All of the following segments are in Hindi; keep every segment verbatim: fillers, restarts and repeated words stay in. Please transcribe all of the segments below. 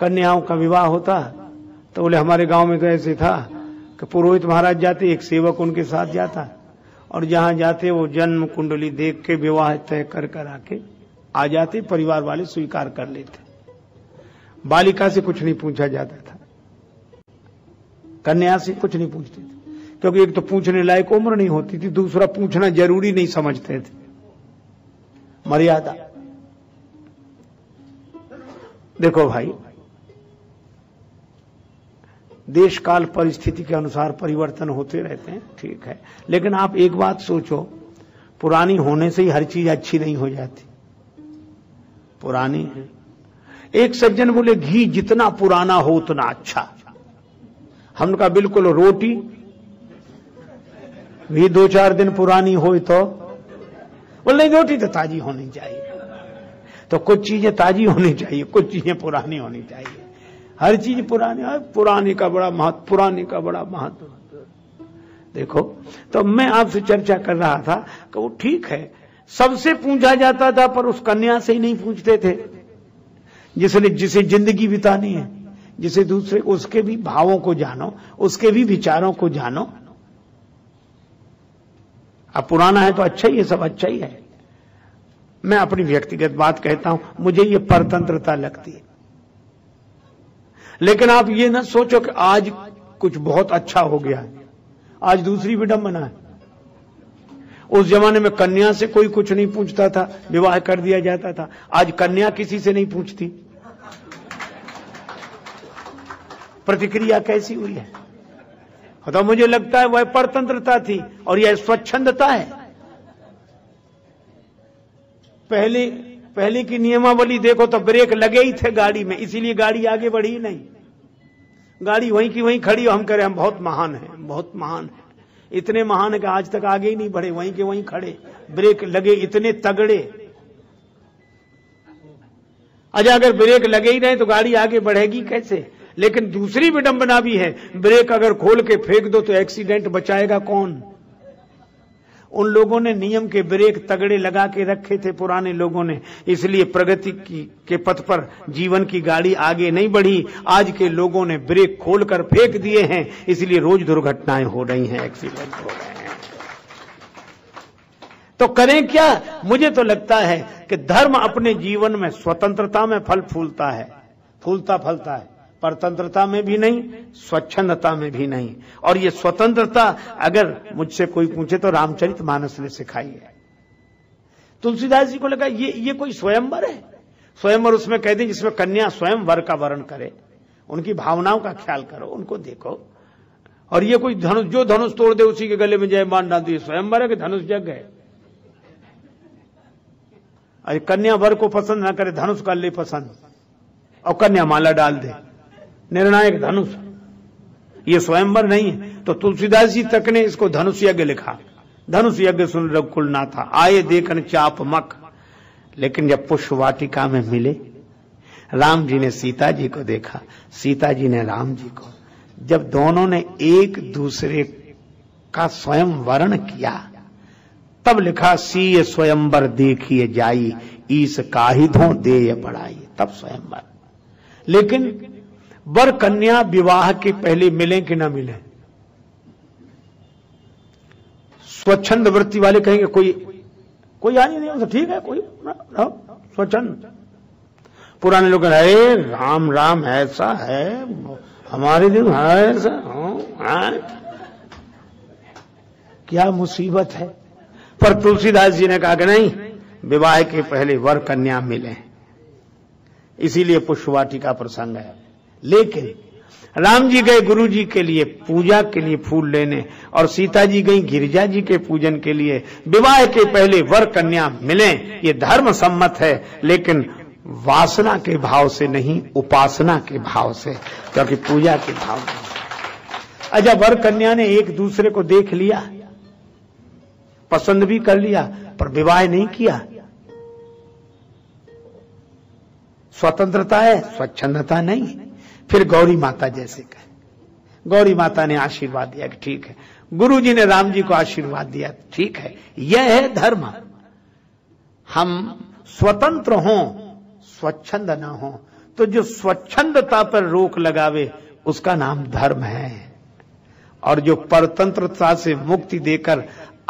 कन्याओं का विवाह होता। तो बोले हमारे गांव में तो ऐसे था कि पुरोहित महाराज जाते, एक सेवक उनके साथ जाता, और जहां जाते वो जन्म कुंडली देख के विवाह तय कर कर आके आ जाते, परिवार वाले स्वीकार कर लेते। बालिका से कुछ नहीं पूछा जाता था, कन्या से कुछ नहीं पूछते थे, क्योंकि एक तो पूछने लायक उम्र नहीं होती थी, दूसरा पूछना जरूरी नहीं समझते थे, मर्यादा। देखो भाई, देश काल परिस्थिति के अनुसार परिवर्तन होते रहते हैं, ठीक है, लेकिन आप एक बात सोचो, पुरानी होने से ही हर चीज अच्छी नहीं हो जाती। पुरानी है। एक सज्जन बोले घी जितना पुराना हो उतना अच्छा। हमने कहा बिल्कुल, रोटी भी दो चार दिन पुरानी हो तो? बोले नहीं, रोटी तो ताजी होनी चाहिए। तो कुछ चीजें ताजी होनी चाहिए, कुछ चीजें पुरानी होनी चाहिए। हर चीज पुरानी, पुरानी का बड़ा महत्व, पुरानी का बड़ा महत्व। देखो, तो मैं आपसे चर्चा कर रहा था कि वो ठीक है, सबसे पूछा जाता था, पर उस कन्या से ही नहीं पूछते थे जिसने जिसे जिंदगी बितानी है, जिसे दूसरे, उसके भी भावों को जानो, उसके भी विचारों को जानो। अब पुराना है तो अच्छा ही है, सब अच्छा ही है। मैं अपनी व्यक्तिगत बात कहता हूं, मुझे ये परतंत्रता लगती है। लेकिन आप ये ना सोचो कि आज कुछ बहुत अच्छा हो गया है, आज दूसरी विडंबना है। उस जमाने में कन्या से कोई कुछ नहीं पूछता था, विवाह कर दिया जाता था। आज कन्या किसी से नहीं पूछती। प्रतिक्रिया कैसी हुई है? तो मुझे लगता है वह परतंत्रता थी और यह स्वच्छंदता है। पहले पहले की नियमावली देखो तो ब्रेक लगे ही थे गाड़ी में, इसीलिए गाड़ी आगे बढ़ी नहीं, गाड़ी वहीं की वहीं खड़ी। हम कह रहे हम बहुत महान हैं, बहुत महान हैं, इतने महान हैं कि आज तक आगे ही नहीं बढ़े, वहीं के वहीं खड़े, ब्रेक लगे इतने तगड़े। आज अगर ब्रेक लगे ही नहीं तो गाड़ी आगे बढ़ेगी कैसे? लेकिन दूसरी विडंबना भी है, ब्रेक अगर खोल के फेंक दो तो एक्सीडेंट बचाएगा कौन? उन लोगों ने नियम के ब्रेक तगड़े लगा के रखे थे पुराने लोगों ने, इसलिए प्रगति की के पथ पर जीवन की गाड़ी आगे नहीं बढ़ी। आज के लोगों ने ब्रेक खोलकर फेंक दिए हैं, इसलिए रोज दुर्घटनाएं हो रही हैं, एक्सीडेंट हो रहे हैं। तो करें क्या? मुझे तो लगता है कि धर्म अपने जीवन में स्वतंत्रता में फल फूलता है, फूलता फलता है, परतंत्रता में भी नहीं, स्वच्छंदता में भी नहीं। और ये स्वतंत्रता अगर मुझसे कोई पूछे तो रामचरितमानस ने सिखाई है। तुलसीदास जी को लगा ये ये कोई स्वयंवर है, स्वयंवर उसमें कह दें जिसमें कन्या स्वयं वर का वर्ण करे, उनकी भावनाओं का ख्याल करो, उनको देखो। और ये कोई धनुष, जो धनुष तोड़ दे उसी के गले में जयमान डाल दो, ये स्वयंवर है कि धनुष जग गए? अरे कन्या वर को पसंद ना करे, धनुष कर ले पसंद, और कन्या माला डाल दे, निर्णायक धनुष। ये स्वयंवर नहीं है। तो तुलसीदास जी तक ने इसको धनुष यज्ञ लिखा। धनुष यज्ञ सुन रघुकुल ना था, आए देखन चाप मक। लेकिन जब पुष्प वाटिका में मिले, राम जी ने सीता जी को देखा, सीता जी ने राम जी को, जब दोनों ने एक दूसरे का स्वयं वर्ण किया, तब लिखा सीय स्वयंवर देखिए जाई, ईस काहिधों देय बढ़ाई। तब स्वयंवर। लेकिन वर कन्या विवाह के पहले मिले कि ना मिले, स्वच्छंद वृत्ति वाले कहेंगे कोई कोई आ नहीं रहा, ठीक है, कोई स्वच्छंद। पुराने लोग अरे राम राम ऐसा है हमारे दिन, हाँ ऐसा, हाँ क्या मुसीबत है। पर तुलसीदास जी ने कहा कि नहीं, विवाह के पहले वर कन्या मिले, इसीलिए पुष्पवाटिका प्रसंग है। लेकिन राम जी गए गुरु जी के लिए पूजा के लिए फूल लेने, और सीता जी गई गिरिजा जी के पूजन के लिए। विवाह के पहले वर कन्या मिले, ये धर्म सम्मत है, लेकिन वासना के भाव से नहीं, उपासना के भाव से, क्योंकि पूजा के भाव नहीं। अच्छा, वर कन्या ने एक दूसरे को देख लिया, पसंद भी कर लिया, पर विवाह नहीं किया। स्वतंत्रता है, स्वच्छंदता नहीं। फिर गौरी माता जैसे कहे, गौरी माता ने आशीर्वाद दिया कि ठीक है, गुरु जी ने राम जी को आशीर्वाद दिया, ठीक है। यह है धर्म। हम स्वतंत्र हों, स्वच्छंद ना हों। तो जो स्वच्छंदता पर रोक लगावे उसका नाम धर्म है, और जो परतंत्रता से मुक्ति देकर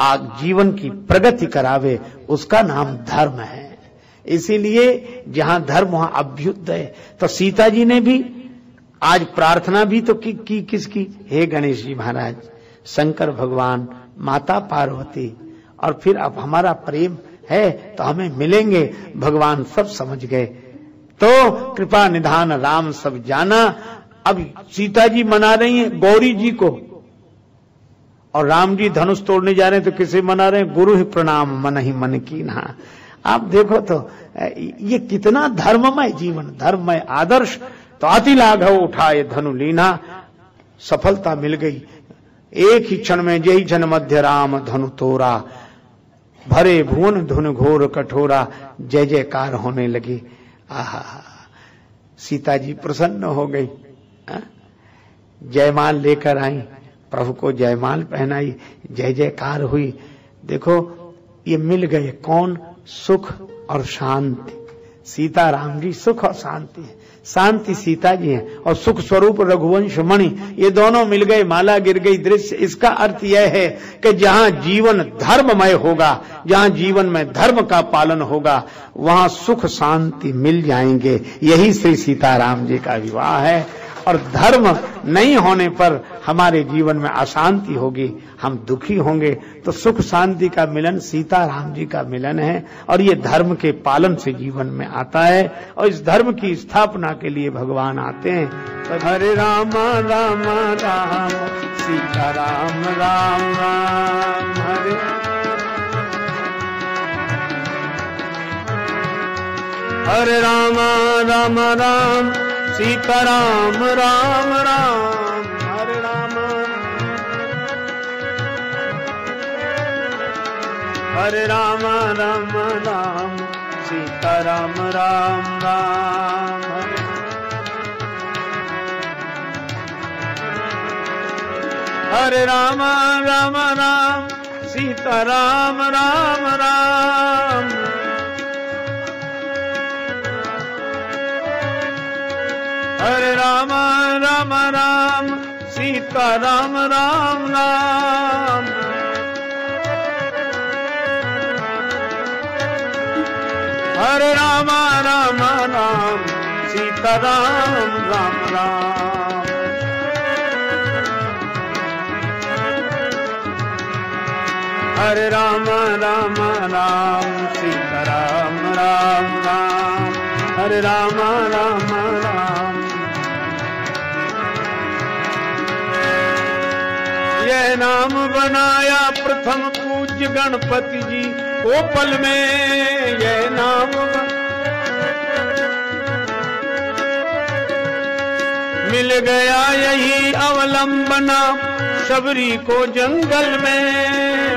आज जीवन की प्रगति करावे उसका नाम धर्म है। इसीलिए जहां धर्म वहां अभ्युदय। तो सीता जी ने भी आज प्रार्थना भी तो की, की किसकी? हे गणेश जी महाराज, शंकर भगवान, माता पार्वती, और फिर अब हमारा प्रेम है तो हमें मिलेंगे। भगवान सब समझ गए, तो कृपा निधान राम सब जाना। अब सीता जी मना रही हैं गौरी जी को, और राम जी धनुष तोड़ने जा रहे हैं तो किसे मना रहे हैं? गुरु ही प्रणाम मन ही मन की ना। आप देखो तो ये कितना धर्ममय जीवन, धर्ममय आदर्श। तो अति लाघव उठाए धनु लीना, सफलता मिल गई एक ही क्षण में। जय जन मध्य राम धनु तोरा, भरे भुवन धुन घोर कठोरा, जय जयकार होने लगी। आहा, सीता जी प्रसन्न हो गई, जयमाल लेकर आई, प्रभु को जयमाल पहनाई, जय जयकार हुई। देखो ये मिल गए कौन? सुख और शांति। सीता राम जी सुख और शांति है, शांति सीता जी हैं और सुख स्वरूप रघुवंश मणि, ये दोनों मिल गए, माला गिर गई दृश्य। इसका अर्थ यह है कि जहां जीवन धर्ममय होगा, जहां जीवन में धर्म का पालन होगा, वहां सुख शांति मिल जाएंगे। यही श्री सीताराम जी का विवाह है। और धर्म नहीं होने पर हमारे जीवन में अशांति होगी, हम दुखी होंगे। तो सुख शांति का मिलन सीताराम जी का मिलन है, और ये धर्म के पालन से जीवन में आता है, और इस धर्म की स्थापना के लिए भगवान आते हैं। तो हरे राम राम राम सीताराम राम राम हरे। हरे राम राम राम सीता राम राम राम हरे राम। हरे राम राम राम सीता राम राम राम हरे। हरे राम राम राम सीता राम राम राम। हरे राम राम राम सीता राम राम राम। हरे राम राम राम सीता राम राम राम। हरे राम राम राम सीता राम राम राम। हरे राम राम राम। यह नाम बनाया प्रथम पूज्य गणपति जी को पल में, यह नाम मिल गया यही अवलंबना शबरी को जंगल में।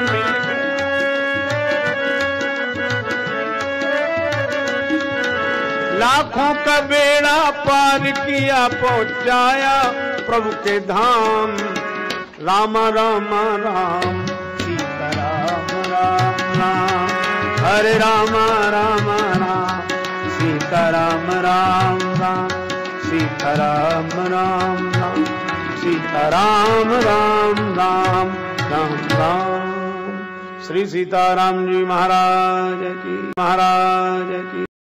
लाखों का बेड़ा पार किया, पहुंचाया प्रभु के धाम। राम राम राम सीता राम राम राम। हरे राम राम राम सीता राम राम राम। सीता राम राम राम सीता राम राम राम राम राम। श्री सीताराम जी महाराज की महाराज की।